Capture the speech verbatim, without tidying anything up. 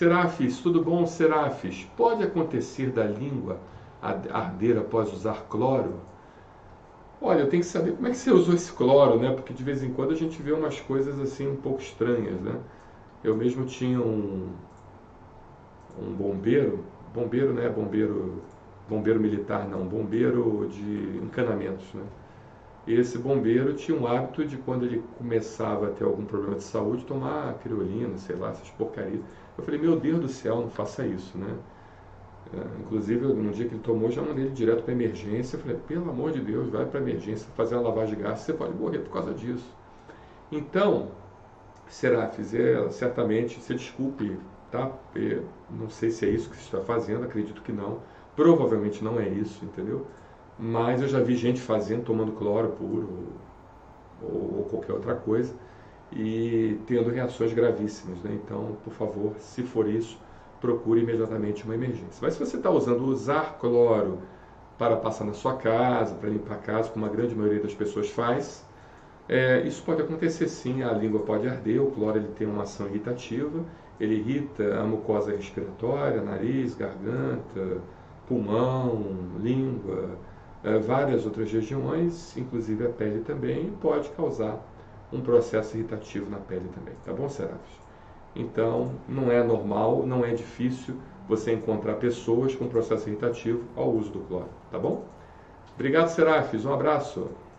Seraphis, tudo bom, Seraphis? Pode acontecer da língua arder após usar cloro? Olha, eu tenho que saber como é que você usou esse cloro, né? Porque de vez em quando a gente vê umas coisas assim um pouco estranhas, né? Eu mesmo tinha um, um bombeiro, bombeiro, né? Bombeiro, bombeiro militar, não, bombeiro de encanamentos, né? Esse bombeiro tinha um hábito de, quando ele começava a ter algum problema de saúde, tomar criolina, sei lá, essas porcarias. Eu falei, meu Deus do céu, não faça isso, né? Inclusive, no dia que ele tomou, já mandei ele direto para emergência. Eu falei, pelo amor de Deus, vai para emergência, fazer uma lavagem de gás, você pode morrer por causa disso. Então, Seraphis, é, certamente, se desculpe, tá? Eu não sei se é isso que você está fazendo, acredito que não. Provavelmente não é isso, entendeu? Mas eu já vi gente fazendo, tomando cloro puro ou, ou qualquer outra coisa e tendo reações gravíssimas, né? Então, por favor, se for isso, procure imediatamente uma emergência. Mas se você está usando usar cloro para passar na sua casa, para limpar a casa, como a grande maioria das pessoas faz, é, isso pode acontecer sim, a língua pode arder, o cloro ele tem uma ação irritativa, ele irrita a mucosa respiratória, nariz, garganta, pulmão, língua, várias outras regiões, inclusive a pele também, pode causar um processo irritativo na pele também, tá bom, Seraphis? Então, não é normal, não é difícil você encontrar pessoas com processo irritativo ao uso do cloro, tá bom? Obrigado, Seraphis, um abraço!